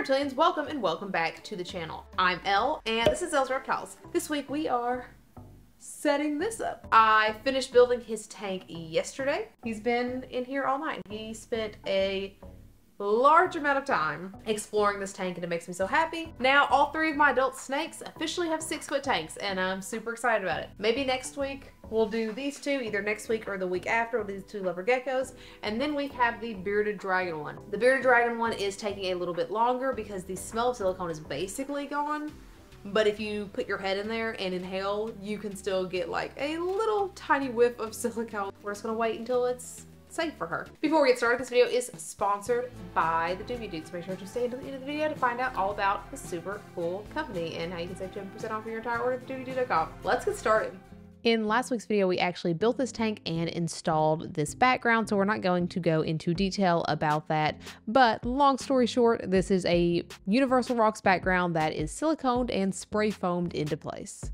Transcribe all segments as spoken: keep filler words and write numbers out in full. reptilians, welcome and welcome back to the channel. I'm Elle and this is Elle's Reptiles. This week we are setting this up. I finished building his tank yesterday. He's been in here all night. He spent a large amount of time exploring this tank and it makes me so happy. Now all three of my adult snakes officially have six foot tanks and I'm super excited about it. Maybe next week we'll do these two, either next week or the week after, these two leopard geckos. And then we have the bearded dragon one. The bearded dragon one is taking a little bit longer because the smell of silicone is basically gone. But if you put your head in there and inhale, you can still get like a little tiny whiff of silicone. We're just gonna wait until it's safe for her. Before we get started, this video is sponsored by the Dubia Dude, so make sure to stay until the end of the video to find out all about the super cool company and how you can save ten percent off your entire order at the dubia dude dot com. Let's get started. In last week's video, we actually built this tank and installed this background, so we're not going to go into detail about that. But long story short, this is a Universal Rocks background that is siliconed and spray foamed into place.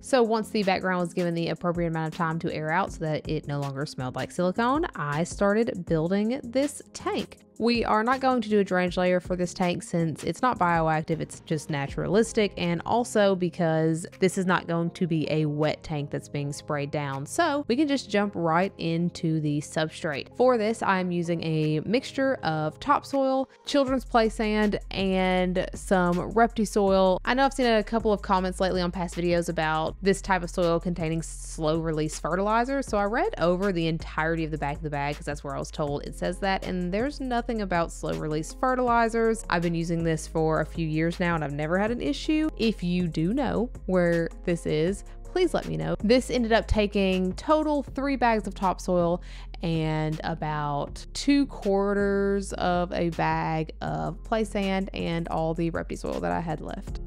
So once the background was given the appropriate amount of time to air out so that it no longer smelled like silicone, I started building this tank. We are not going to do a drainage layer for this tank since it's not bioactive, it's just naturalistic, and also because this is not going to be a wet tank that's being sprayed down. So we can just jump right into the substrate. For this, I'm using a mixture of topsoil, children's play sand, and some ReptiSoil. I know I've seen a couple of comments lately on past videos about this type of soil containing slow release fertilizer. So I read over the entirety of the back of the bag because that's where I was told it says that, and there's nothing about slow release fertilizers. I've been using this for a few years now and I've never had an issue. If you do know where this is, please let me know. This ended up taking total three bags of topsoil and about two quarters of a bag of play sand and all the ReptiSoil that I had left.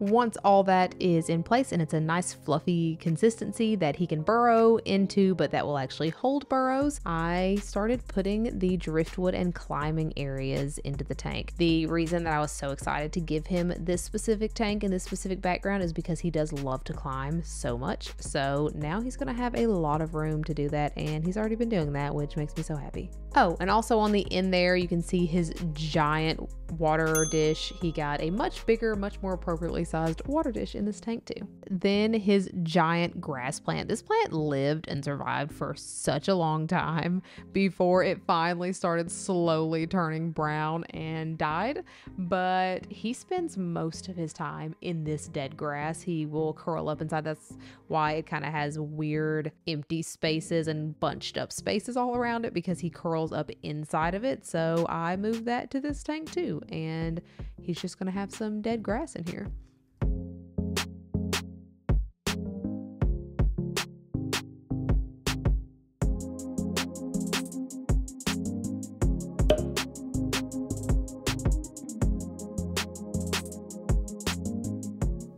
Once all that is in place and it's a nice fluffy consistency that he can burrow into, but that will actually hold burrows, I started putting the driftwood and climbing areas into the tank. The reason that I was so excited to give him this specific tank and this specific background is because he does love to climb so much. So now he's gonna have a lot of room to do that, and he's already been doing that, which makes me so happy. Oh, and also on the end there, you can see his giant water dish. He got a much bigger, much more appropriately sized water dish in this tank too. Then his giant grass plant. This plant lived and survived for such a long time before it finally started slowly turning brown and died, but he spends most of his time in this dead grass. He will curl up inside. That's why it kind of has weird empty spaces and bunched up spaces all around it, because he curls up inside of it. So I moved that to this tank too, and he's just gonna have some dead grass in here.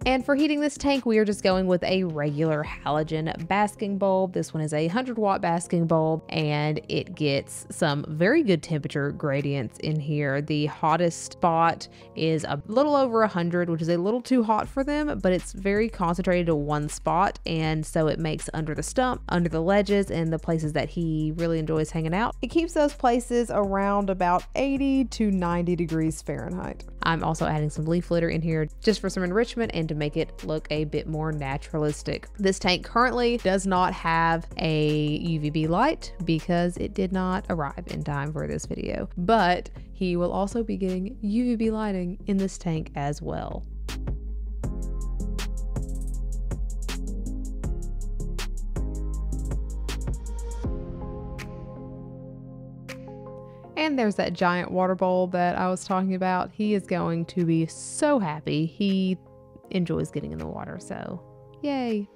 And for heating this tank, we are just going with a regular halogen basking bulb. This one is a one hundred watt basking bulb, and it gets some very good temperature gradients in here. The hottest spot is a little over one hundred, which is a little too hot for them, but it's very concentrated to one spot. And so it makes under the stump, under the ledges, and the places that he really enjoys hanging out. It keeps those places around about eighty to ninety degrees Fahrenheit. I'm also adding some leaf litter in here just for some enrichment and to make it look a bit more naturalistic. This tank currently does not have a U V B light because it did not arrive in time for this video, but he will also be getting U V B lighting in this tank as well. And there's that giant water bowl that I was talking about. He is going to be so happy. He enjoys getting in the water, so yay.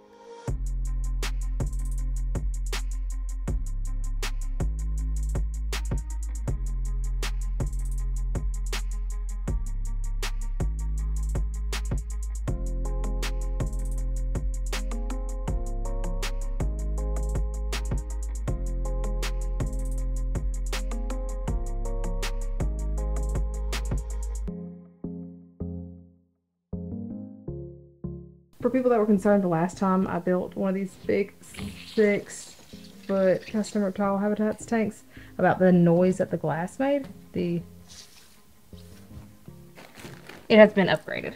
for people that were concerned the last time, I built one of these big six foot custom reptile habitats tanks about the noise that the glass made. The It has been upgraded.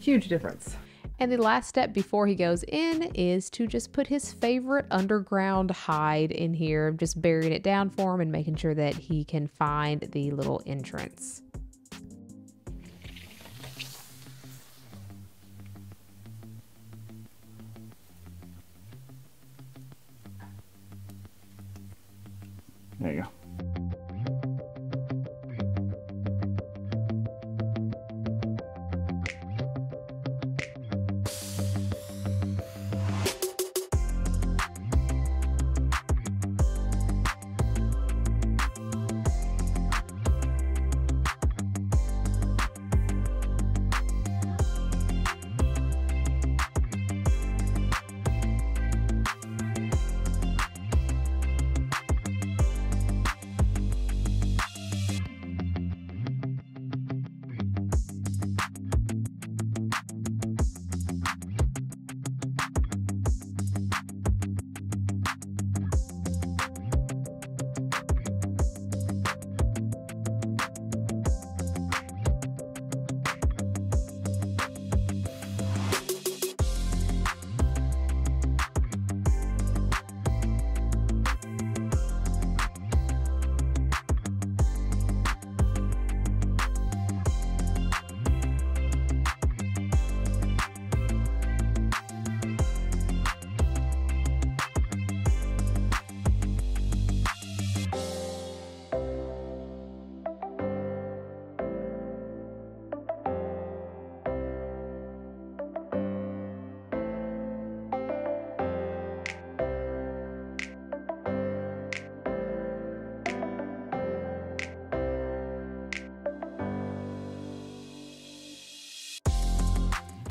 Huge difference. And the last step before he goes in is to just put his favorite underground hide in here. I'm just burying it down for him and making sure that he can find the little entrance. There you go.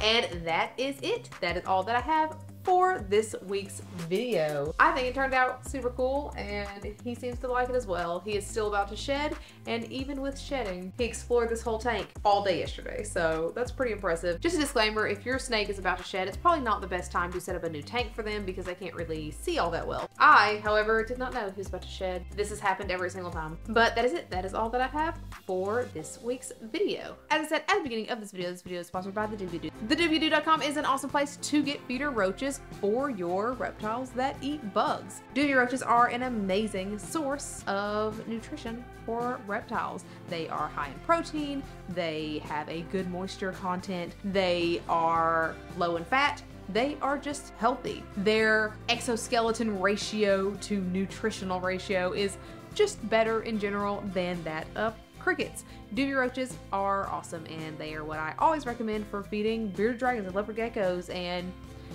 And that is it. That is all that I have for this week's video. I think it turned out super cool and he seems to like it as well. He is still about to shed, and even with shedding, he explored this whole tank all day yesterday, so that's pretty impressive. Just a disclaimer, if your snake is about to shed, it's probably not the best time to set up a new tank for them because they can't really see all that well. I, however, did not know he was about to shed. This has happened every single time. But that is it. That is all that I have for this week's video. As I said at the beginning of this video, this video is sponsored by the Dubia Dude. the dubia dude dot com is an awesome place to get feeder roaches for your reptiles that eat bugs. Dubia roaches are an amazing source of nutrition for reptiles. They are high in protein, they have a good moisture content, they are low in fat, they are just healthy. Their exoskeleton ratio to nutritional ratio is just better in general than that of crickets. Dubia roaches are awesome, and they are what I always recommend for feeding bearded dragons and leopard geckos, and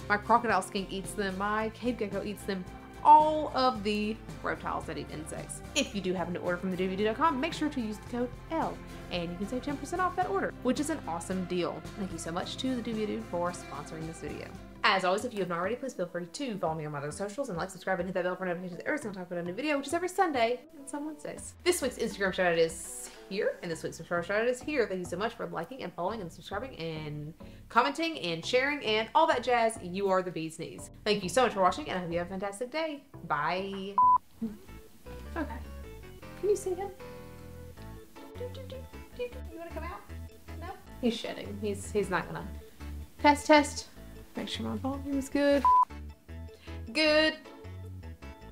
my crocodile skink eats them, my cave gecko eats them, all of the reptiles that eat insects. If you do happen to order from the dubia dude dot com, make sure to use the code L and you can save ten percent off that order, which is an awesome deal. Thank you so much to the Dubia Dude for sponsoring this video. As always, if you haven't already, please feel free to follow me on my other socials and like, subscribe, and hit that bell for notifications every single time I put out a new video, which is every Sunday and some Wednesdays. This week's Instagram shout out is here, and this week's Instagram shout out is here. Thank you so much for liking and following and subscribing and commenting and sharing and all that jazz. You are the bee's knees. Thank you so much for watching, and I hope you have a fantastic day. Bye. Okay. Can you see him? You want to come out? No? He's shedding. He's, he's not gonna. Test, test. Make sure my volume is good. Good.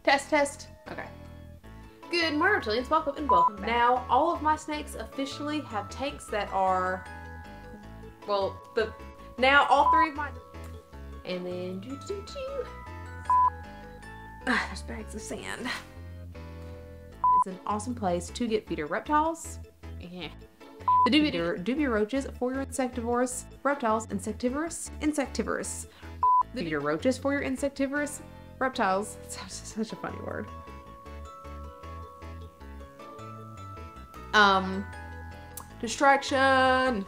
Test, test. Okay. Good morning, reptilians. Welcome and welcome back. Now, all of my snakes officially have tanks that are, well, the, now all three of my, and then, doo doo doo. Ah, there's bags of sand. It's an awesome place to get feeder reptiles. Yeah. The Dubia, Dubia roaches for your insectivorous reptiles, insectivorous, insectivorous. The Dubia roaches for your insectivorous reptiles. It's such, such a funny word. Um, distraction.